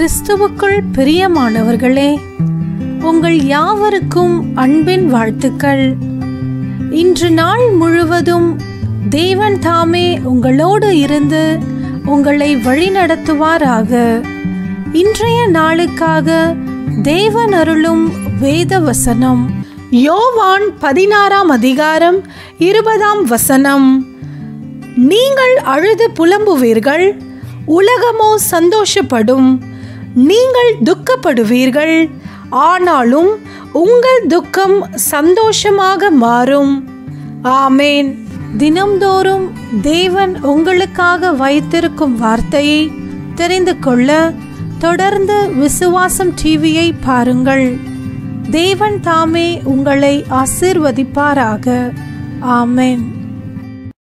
கிறிஸ்துவுக்குள் பிரியமானவர்களே, உங்கள் யாவருக்கும் அன்பின் வாழ்த்துக்கள். இன்று நாள் முழுவதும் தேவன் தாமே உங்களோடு இருந்து உங்களை வழிநடத்துவாராக. இன்றைய நாளுக்காக தேவன் அருளும் வேத வசனம் யோவான் 16:20. நீங்கள் அழுது புலம்புவீர்கள், உலகமோ சந்தோஷப்படும். நீங்கள் துக்கப்படுவீர்கள், ஆனாலும் உங்கள் துக்கம் சந்தோஷமாக மாறும். ஆமேன். தினம்தோறும் தேவன் உங்களுக்காக வைத்திருக்கும் வார்த்தையை தெரிந்து கொள்ள தொடர்ந்து விசுவாசம் டிவியை பாருங்கள். தேவன் தாமே உங்களை ஆசீர்வதிப்பாராக. ஆமேன்.